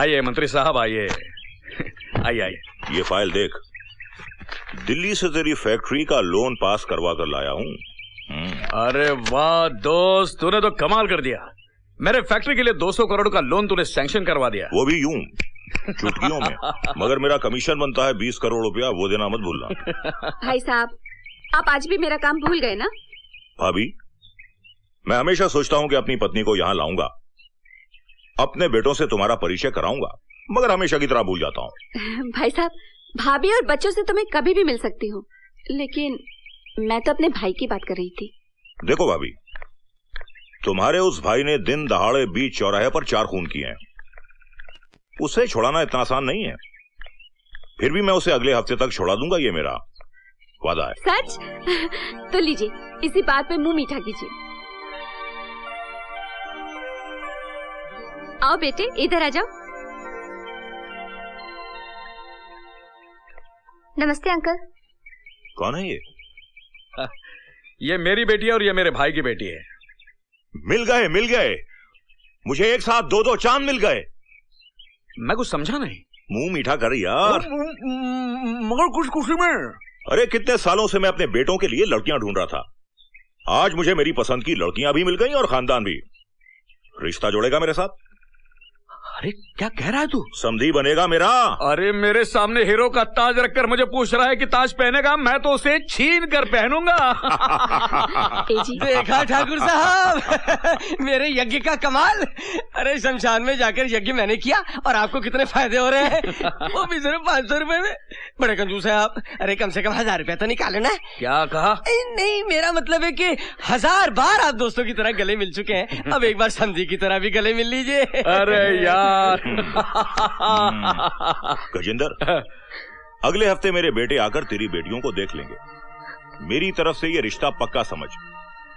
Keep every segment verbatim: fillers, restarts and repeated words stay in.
आइए मंत्री साहब, आइए आइए आइए। ये फाइल देख, दिल्ली से तेरी फैक्ट्री का लोन पास करवा कर लाया हूँ। अरे वाह दोस्त, तूने तो कमाल कर दिया। मेरे फैक्ट्री के लिए दो सौ करोड़ का लोन तूने सैंक्शन करवा दिया, वो भी यूं चुटकियों में। मगर मेरा कमीशन बनता है बीस करोड़ रुपया, वो देना मत भूलना। भाई साहब, आप आज भी मेरा काम भूल गए ना। भाभी, मैं हमेशा सोचता हूँ कि अपनी पत्नी को यहाँ लाऊंगा, अपने बेटों से तुम्हारा परिचय कराऊंगा, मगर हमेशा की तरह भूल जाता हूँ। भाई साहब, भाभी और बच्चों से तो मैं कभी भी मिल सकती हूँ, लेकिन मैं तो अपने भाई की बात कर रही थी। देखो भाभी, तुम्हारे उस भाई ने दिन दहाड़े बीच चौराहे पर चार खून किए हैं, उसे छुड़ाना इतना आसान नहीं है। फिर भी मैं उसे अगले हफ्ते तक छुड़ा दूंगा, ये मेरा वादा है। सच? तो लीजिए, इसी बात पे मुंह मीठा कीजिए। आओ बेटे, इधर आ जाओ। नमस्ते अंकल। कौन है ये? ये मेरी बेटी है और ये मेरे भाई की बेटी है। मिल गए, मिल गए। मुझे एक साथ दो दो चांद मिल गए। मैं कुछ समझा नहीं। मुंह मीठा कर यार। मगर कुछ खुशी में। अरे कितने सालों से मैं अपने बेटों के लिए लड़कियां ढूंढ रहा था, आज मुझे मेरी पसंद की लड़कियां भी मिल गई और खानदान भी। रिश्ता जोड़ेगा मेरे साथ? अरे क्या कह रहा है तू? समधी बनेगा मेरा। अरे मेरे सामने हीरो का ताज रखकर मुझे पूछ रहा है कि ताज पहनेगा? मैं तो उसे छीन कर पहनूंगा। देखा ठाकुर साहब, मेरे यज्ञ का कमाल। अरे शमशान में जाकर यज्ञ मैंने किया और आपको कितने फायदे हो रहे हैं, वो भी सिर्फ पाँच सौ रूपये में। बड़े कंजूस है आप। अरे कम से कम हजार रूपया तो निकालो ना। क्या कहा? नहीं, मेरा मतलब है की हजार बार आप दोस्तों की तरह गले मिल चुके हैं, अब एक बार समधी की तरह भी गले मिल लीजिए। अरे यार गजेंद्र, अगले हफ्ते मेरे बेटे आकर तेरी बेटियों को देख लेंगे। मेरी तरफ से ये रिश्ता पक्का समझ।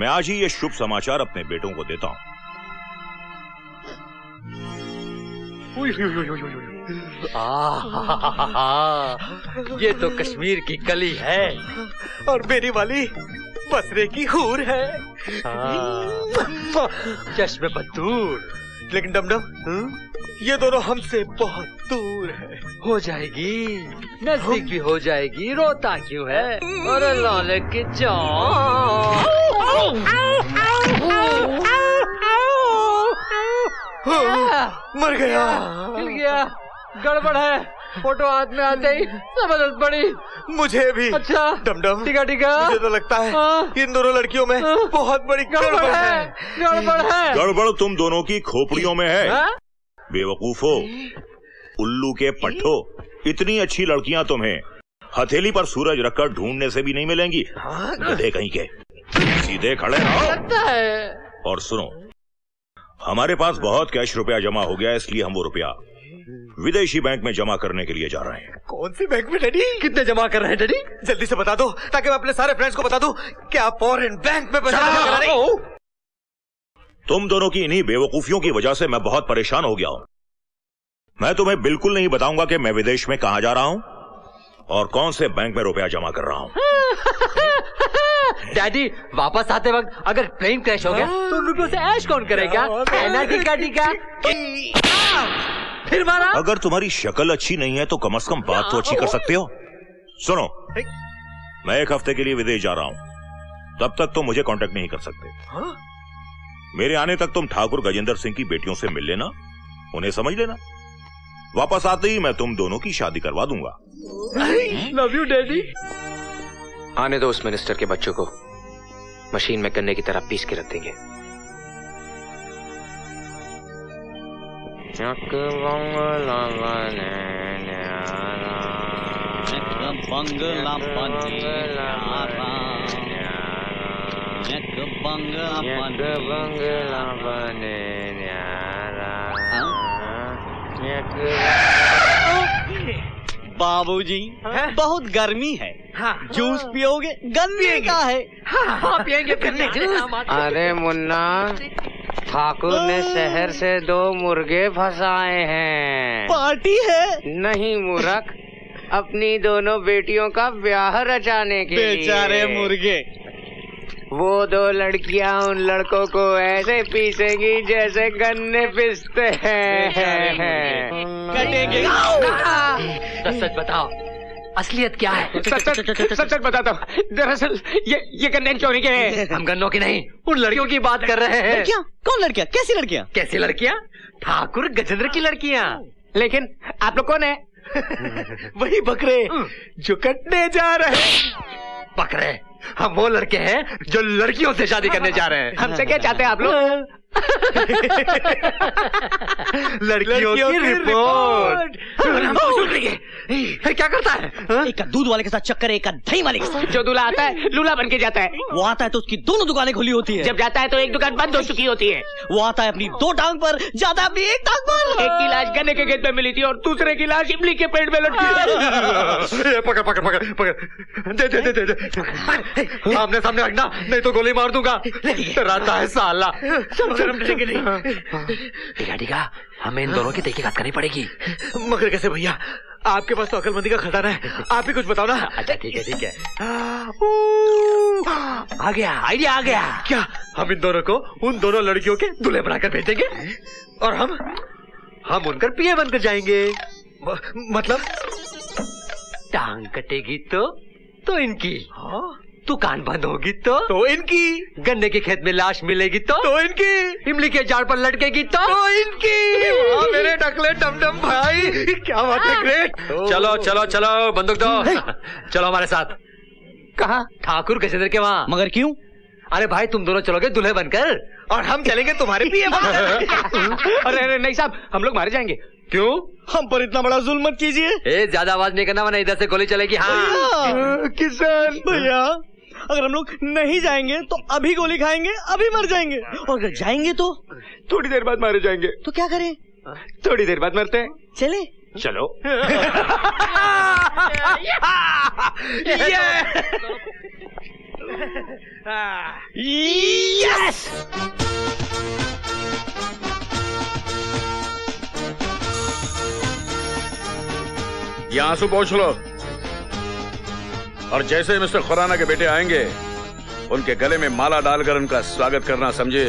मैं आज ही ये शुभ समाचार अपने बेटों को देता हूँ। ये तो कश्मीर की कली है और मेरी वाली बसरे की हूर है। चश्मे पर दूर, लेकिन डमडम ये दोनों हमसे बहुत दूर है। हो जाएगी, नजदीक भी हो जाएगी, रोता क्यों है? अरे लाले के जान, मर गया, हिल गया। गड़बड़ है, फोटो हाथ में आते ही समझ पड़ी मुझे भी। अच्छा डमडम, टीका टीका, मुझे तो लगता है इन दोनों लड़कियों में बहुत बड़ी गड़बड़ है। गड़बड़ है, गड़बड़ तुम दोनों की खोपड़ियों में है। बेवकूफो, उल्लू के पट्टो, इतनी अच्छी लड़कियां तुम्हें हथेली पर सूरज रखकर ढूंढने से भी नहीं मिलेंगी। गधे कहीं के, सीधे खड़े रहो। और सुनो, हमारे पास बहुत कैश रुपया जमा हो गया, इसलिए हम वो रुपया विदेशी बैंक में जमा करने के लिए जा रहे हैं। कौन सी बैंक में डैडी? कितने जमा कर रहे हैं डैडी? जल्दी से बता दो ताकि मैं अपने सारे फ्रेंड्स को बता दूं कि आप फॉरेन बैंक में पैसा जमा कर रहे हो। तुम दोनों की इन्हीं बेवकूफियों की वजह से मैं बहुत परेशान हो गया हूं। मैं तुम्हें बिल्कुल नहीं बताऊंगा कि मैं विदेश में कहां जा रहा हूं और कौन से बैंक में रुपया जमा कर रहा हूँ। डैडी, वापस आते वक्त अगर प्लेन क्रैश हो गया तो रुपयों से ऐश कौन करेगा? फिर मारा? अगर तुम्हारी शक्ल अच्छी नहीं है तो कम से कम बात तो अच्छी कर सकते हो। सुनो, मैं एक हफ्ते के लिए विदेश जा रहा हूँ, तब तक तुम मुझे कांटेक्ट नहीं कर सकते। हाँ? मेरे आने तक तुम ठाकुर गजेंद्र सिंह की बेटियों से मिल लेना, उन्हें समझ लेना। वापस आते ही मैं तुम दोनों की शादी करवा दूंगा। Love you daddy. आने दो उस मिनिस्टर के बच्चों को, मशीन में गन्ने की तरह पीस के रख देंगे। बाबूजी, बहुत गर्मी है, जूस पियोगे? गन्ने का है। हाँ, पिएंगे गन्ने का जूस। अरे मुन्ना, ठाकुर ने शहर से दो मुर्गे फंसाए हैं। पार्टी है? नहीं मूर्ख, अपनी दोनों बेटियों का ब्याह रचाने के लिए। बेचारे मुर्गे, वो दो लड़कियां उन लड़कों को ऐसे पीसेंगी जैसे गन्ने पीसते हैं। सच सच बताओ असलियत क्या है? सच सच सच बताता हूँ। दरअसल ये ये गन्ने क्यों नहीं गए? हम गन्नों की नहीं उन लड़कियों की बात कर रहे हैं। लड़कियाँ? कौन लड़कियाँ? कैसी लड़कियाँ? कैसी लड़कियाँ? ठाकुर गजेंद्र की लड़कियाँ। लेकिन आप लोग कौन है? वही बकरे जो कटने जा रहे हैं। बकरे हम वो लड़के हैं जो लड़कियों से शादी करने जा रहे हैं। हमसे क्या चाहते हैं आप लोग? लड़कियों की रिपोर्ट। क्या करता है? एक दूध वाले के साथ चक्कर है, एक दही वाले के साथ। जो दूल्हा आता है लूला बन के जाता है। वो आता है तो उसकी दोनों दुकानें खुली होती है। जब जाता है तो एक दुकान बंद हो चुकी होती है। वो आता है अपनी दो टांग पर, जाता है अपनी एक टांग पर। एक की लाश गन्ने के खेत में मिली थी और दूसरे की लाश इमली के पेड़ में लटकी। पकड़ पकड़ पकड़ पकड़ दे दे दे दे सामने सामने रखना नहीं तो गोली मार दूंगा। रहता है साला। टीका टीका हमें इन दोनों की तहकीकात करनी पड़ेगी। मगर कैसे भैया? आपके पास तो अकलमंदी का खजाना है, आप ही कुछ बताओ ना। अच्छा ठीक है ठीक है आ गया आइडिया आ गया। क्या हम इन दोनों को उन दोनों लड़कियों के दूल्हे बनाकर भेजेंगे और हम हम उनकर पीए बनकर जाएंगे। मतलब टांग कटेगी तो तो इनकी, दुकान बंद होगी तो तो इनकी, गन्ने के खेत में लाश मिलेगी तो तो इनकी, इमली के झाड़ पर लटकेगी तो तो इनकी। आ, मेरे टकले टमटम भाई क्या बात है ग्रेट। चलो चलो चलो बंदूक दो, चलो हमारे साथ। कहाँ? ठाकुर गजेंद्र के वहाँ। मगर क्यों? अरे भाई तुम दोनों चलोगे दूल्हे बनकर और हम चलेंगे तुम्हारे पीए बनकर। अरे नहीं साहब हम लोग मारे जाएंगे। क्यों? हम पर इतना बड़ा जुल्म मत कीजिए। ए ज्यादा आवाज नहीं करना वरना इधर से गोली चलेगी। हाँ किशन भैया अगर हम लोग नहीं जाएंगे तो अभी गोली खाएंगे, अभी मर जाएंगे। और अगर जाएंगे तो थोड़ी देर बाद मारे जाएंगे। तो क्या करें? थोड़ी देर बाद मरते हैं। चले चलो। यस यहाँ से पहुँच लो और जैसे ही मिस्टर खुराना के बेटे आएंगे उनके गले में माला डालकर उनका स्वागत करना समझे।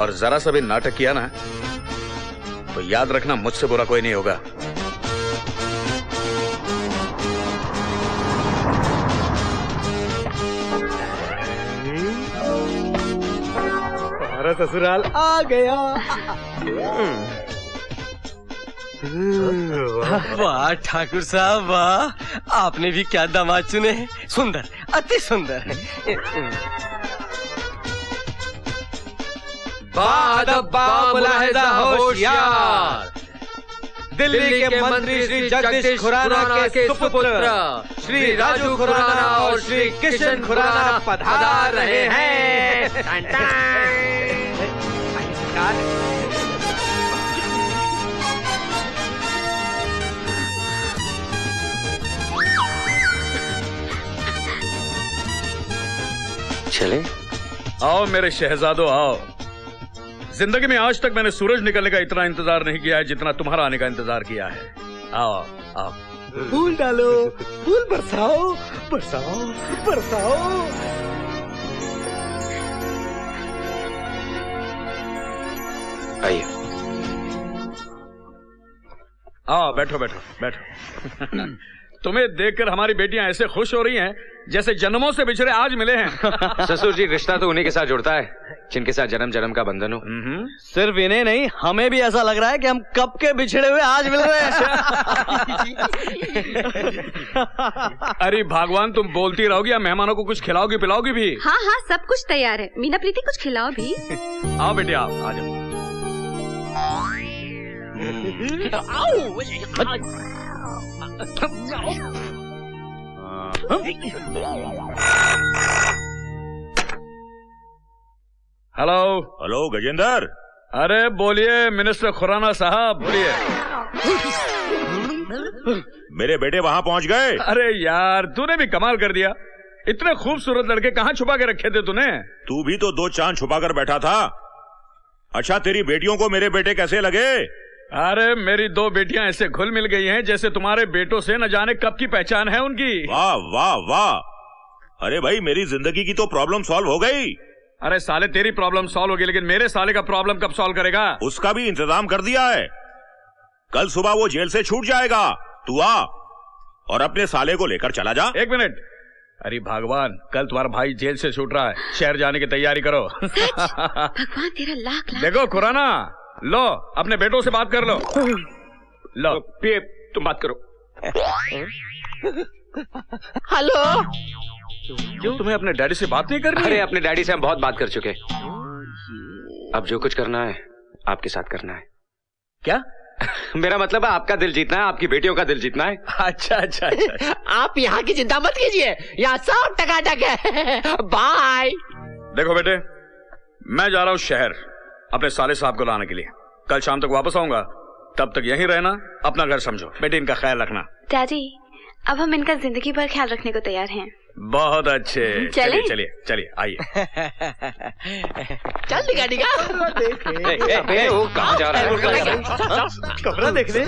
और जरा सा भी नाटक किया ना तो याद रखना मुझसे बुरा कोई नहीं होगा। तुम्हारा ससुराल आ गया। वाह ठाकुर साहब वाह, आपने भी क्या दामाद चुने हैं। सुंदर, अति सुंदर। होशियार दिल्ली के मंत्री श्री जगदीश खुराना के सुपुत्र श्री राजू खुराना और श्री किशन खुराना पधार रहे हैं। चले आओ मेरे शहजादो आओ। जिंदगी में आज तक मैंने सूरज निकलने का इतना इंतजार नहीं किया है जितना तुम्हारा आने का इंतजार किया है। आओ आओ फूल डालो, फूल बरसाओ बरसाओ बरसाओ। आइए आओ बैठो बैठो बैठो। तुम्हें देखकर हमारी बेटियां ऐसे खुश हो रही हैं जैसे जन्मों से बिछड़े आज मिले हैं। ससुर जी रिश्ता तो उन्हीं के साथ जुड़ता है जिनके साथ जन्म जन्म का बंधन हो। सिर्फ इन्हें नहीं हमें भी ऐसा लग रहा है कि हम कब के बिछड़े हुए आज मिल रहे हैं। अरे भगवान तुम बोलती रहोगी या मेहमानों को कुछ खिलाओगी पिलाओगी भी? हाँ हाँ सब कुछ तैयार है। मीना प्रीति कुछ खिलाओ भी। आओ बेटिया आ जाओ। Hello hello Gajendra. अरे बोलिए मिनिस्टर खुराना साहब बोलिए। मेरे बेटे वहाँ पहुँच गए। अरे यार तूने भी कमाल कर दिया। इतने खूबसूरत लड़के कहाँ छुपा के रखे थे तूने? तू भी तो दो चांद छुपा कर बैठा था। अच्छा तेरी बेटियों को मेरे बेटे कैसे लगे? अरे मेरी दो बेटियां ऐसे घुल मिल गई हैं जैसे तुम्हारे बेटों से न जाने कब की पहचान है उनकी। वाह वाह वाह अरे भाई मेरी जिंदगी की तो प्रॉब्लम सॉल्व हो गई। अरे साले तेरी प्रॉब्लम सॉल्व होगी लेकिन मेरे साले का प्रॉब्लम कब सॉल्व करेगा? उसका भी इंतजाम कर दिया है, कल सुबह वो जेल से छूट जाएगा, तू आ और अपने साले को लेकर चला जा। एक मिनट, अरे भगवान कल तुम्हारा भाई जेल से छूट रहा है, शहर जाने की तैयारी करो। भगवान तेरा लाख लाख। देखो खुराना, लो अपने बेटों से बात कर लो, लो पे तुम बात करो। हेलो, क्यों तुम्हें अपने डैडी से बात नहीं करनी? अरे अपने डैडी से हम बहुत बात कर चुके, अब जो कुछ करना है आपके साथ करना है। क्या? मेरा मतलब है आपका दिल जीतना है, आपकी बेटियों का दिल जीतना है। अच्छा अच्छा, अच्छा। आप यहाँ की चिंता मत कीजिए, यहाँ सब टकाटक है। बाय। देखो बेटे मैं जा रहा हूँ शहर अपने साले साहब को लाने के लिए, कल शाम तक वापस आऊंगा, तब तक यहीं रहना, अपना घर समझो, बेटे इनका ख्याल रखना। डैडी अब हम इनका जिंदगी भर ख्याल रखने को तैयार हैं। बहुत अच्छे, चलिए चलिए चलिए आइए। चल निका निका। कहाँ जा रहा है? कमरा देख ले।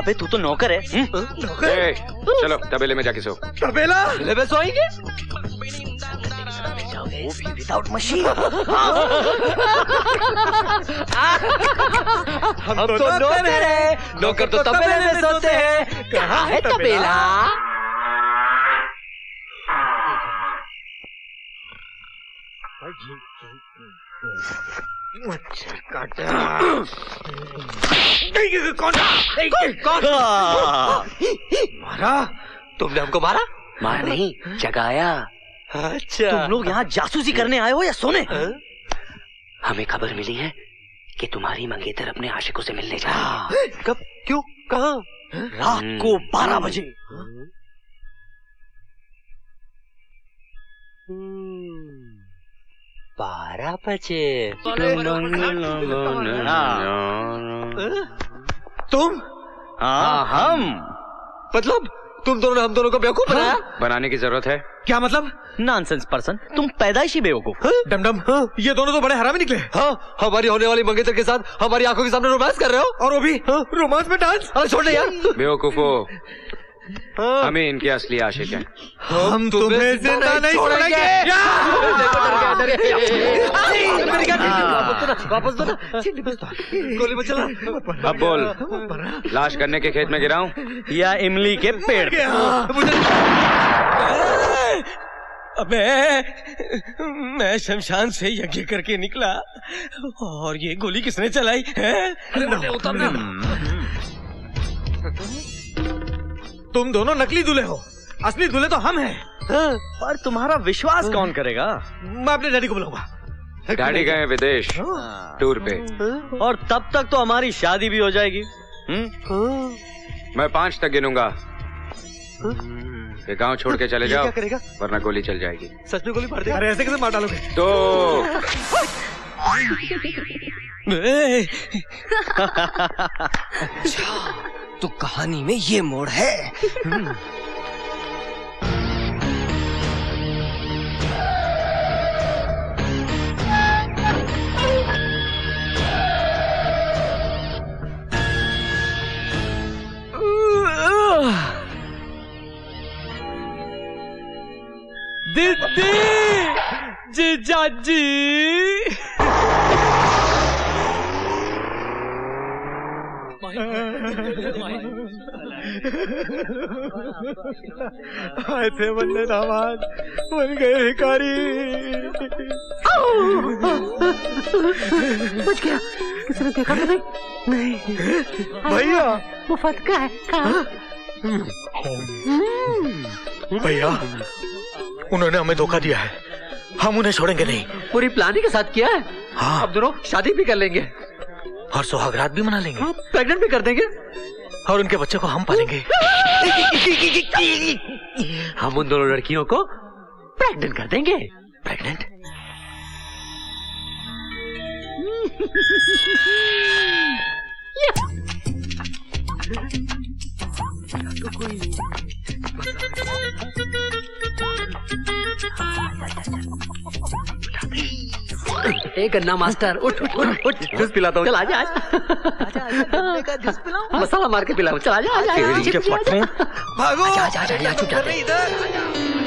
अबे तू तो नौकर है। नौकर? चलो तबेले में जाके सो। तबेला? तबेले में सोएंगे? वो भी विदाउट मशीन। हम तो नौकर हैं, नौकर तो तबेले में सोते हैं। कहाँ है तबेला? मच्छर काटा। कौन? कौन? मारा? तुमने हमको मारा? मारा नहीं, जगाया। अच्छा तुम लोग यहाँ जासूसी करने आए हो या सोने? आ? हमें खबर मिली है कि तुम्हारी मंगेतर अपने आशिकों से मिलने जा रही है। कब? क्यों? कहाँ? रात को बारह बजे। बारह बजे तुम? हाँ हम। मतलब तुम दोनों ने हम दोनों को बेवकूफ बनाया? बनाने की जरूरत है। क्या मतलब? नॉनसेंस पर्सन, तुम पैदाइशी बेवकूफ। डमडम, ये दोनों तो बड़े हरामी निकले। हाँ, हमारी होने वाली मंगेतर के साथ हमारी आंखों के सामने रोमांस कर रहे हो, और वो भी रोमांस में डांस। अरे छोड़ यार बेवकूफो, हमें इनके असली आशिक हैं। हम तुम्हें जिंदा नहीं छोड़ेंगे। वापस दो ना गोली मत चला। अब बोल, लाश गन्ने के खेत में गिराऊं या इमली के पेड़? अबे मैं शमशान से यज्ञ करके निकला और ये गोली किसने चलाई है? तुम दोनों नकली दूल्हे हो, असली दूल्हे तो हम हैं। हाँ। पर तुम्हारा विश्वास कौन करेगा? मैं अपने डैडी को बुलाऊंगा। डैडी गए विदेश टूर पे, और तब तक तो हमारी शादी भी हो जाएगी। मैं पांच तक गिनूंगा, ये गांव छोड़ के चले जाओ वरना गोली चल जाएगी। सच में गोली मार देगा? अरे ऐसे कैसे मार डालोगे? तो तो कहानी में ये मोड़ है। दीदी, जीजा जी। ऐसे बल्ले नामाज बन गए भिखारी। बच गया, किसी ने देखा तो नहीं? नहीं भैया वो फटका है। कहाँ? भैया उन्होंने हमें धोखा दिया है, हम उन्हें छोड़ेंगे नहीं। पूरी प्लानिंग के साथ किया है। हाँ अब दोनों शादी भी कर लेंगे और सोहागरात भी मना लेंगे, प्रेग्नेंट भी कर देंगे, और उनके बच्चे को हम पालेंगे। हम उन दोनों लड़कियों को प्रेग्नेंट कर देंगे। प्रेग्नेंट? ए गन्ना मास्टर उठ उठ उठ उठ, जूस पिलाता हूँ। चल आजा आजा, जूस पिलाऊं, मसाला मार के पिलाऊं। चल आजा आजा, भागो आजा आजा, चुप जा।